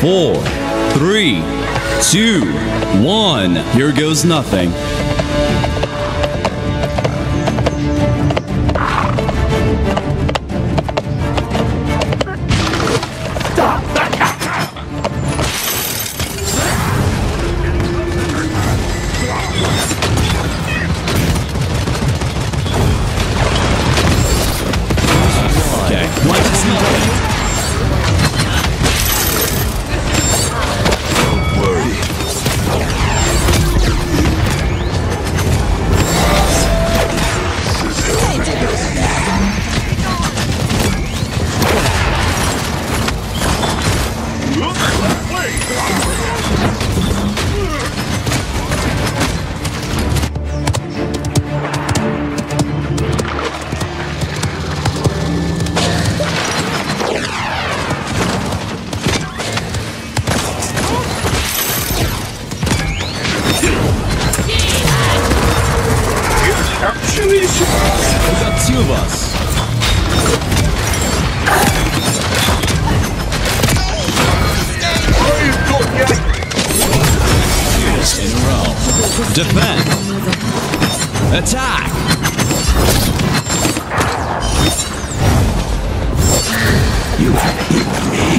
4, 3, 2, 1. Here goes nothing. Defend. Attack. You have hit me.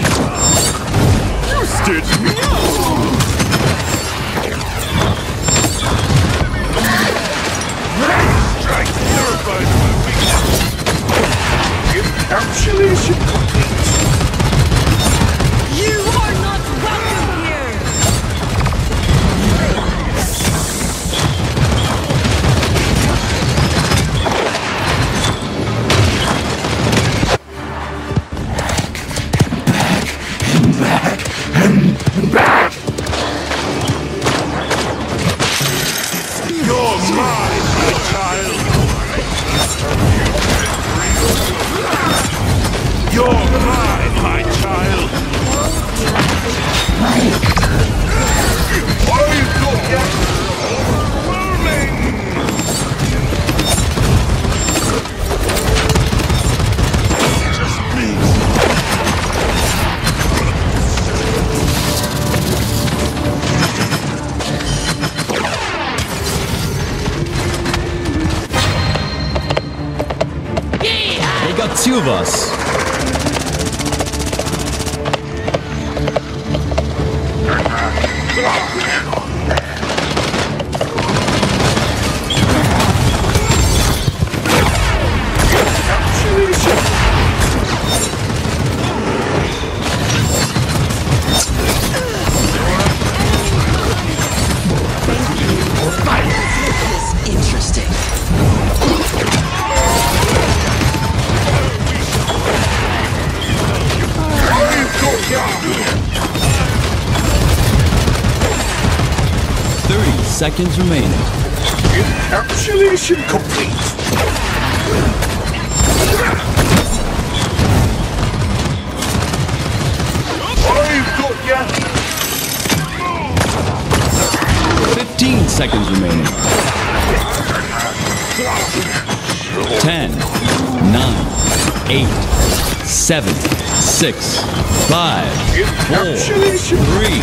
You stood me. Strike terrified of my weakness. Encapsulation complete. You are not welcome. Two of us. Seconds remaining. Encapsulation complete. I've got ya. 15 seconds remaining. 10, 9, 8, 7, 6, 5, 4, 3,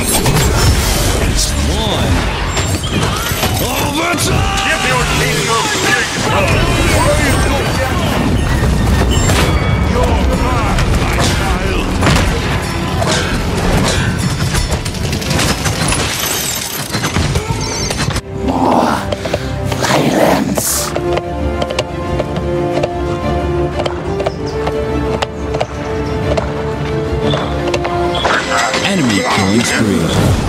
1. Overtime! Give your team your big brother! You're mine, my child! More violence! Enemy killing spree.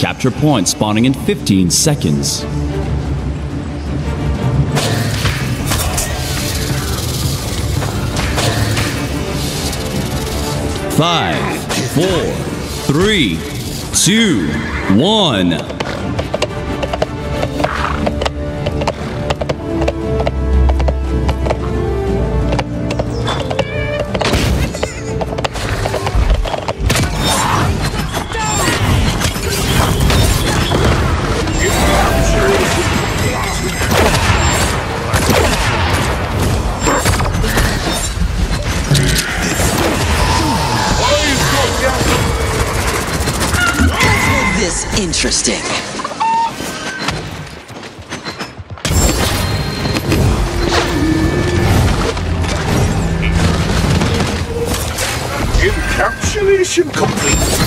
Capture point spawning in 15 seconds. 5, 4, 3, 2, 1. Interesting. Encapsulation complete.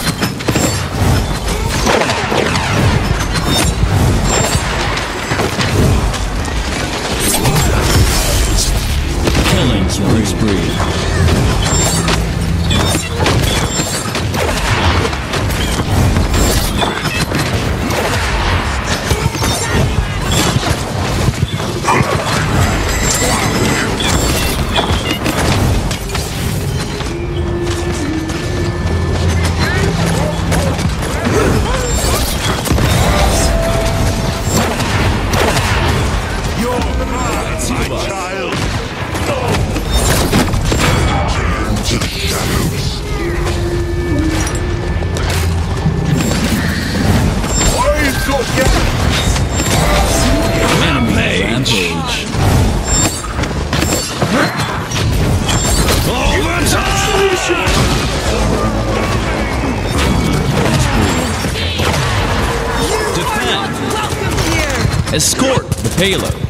Escort the payload. Okay,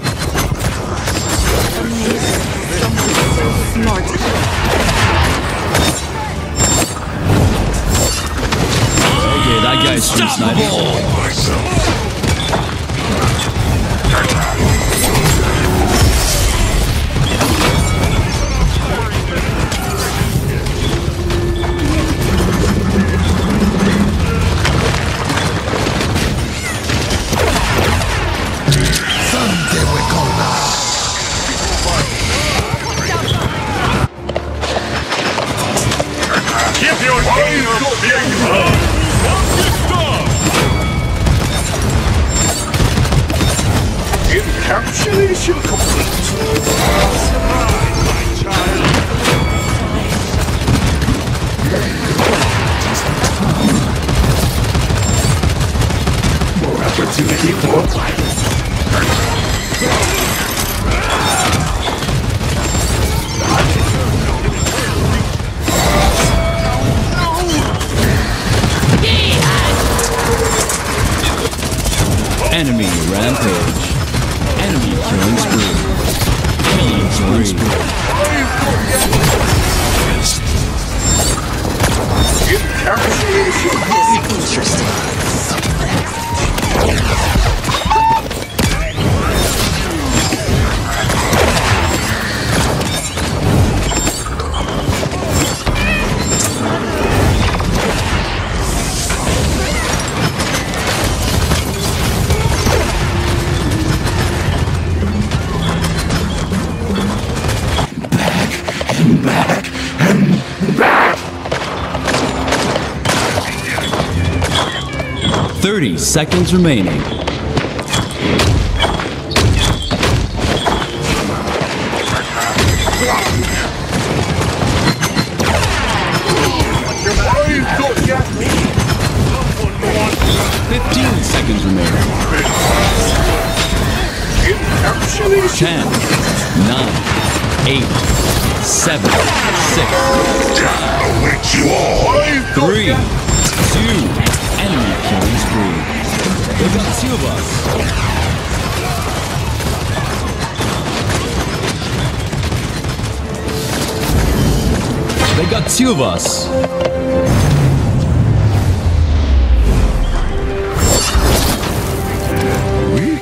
that guy's too Encapsulation complete. More opportunity for enemy rampage. Enemy killing spree. Killing spree. This is interesting. Seconds remaining. Remaining. 10, 9, 8, 7, 6, 5, 3, 2. Enemy killing spree. They got two of us. They got two of us. Weak.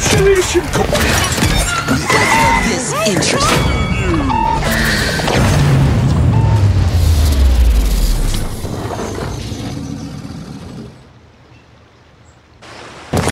Capitulation complete.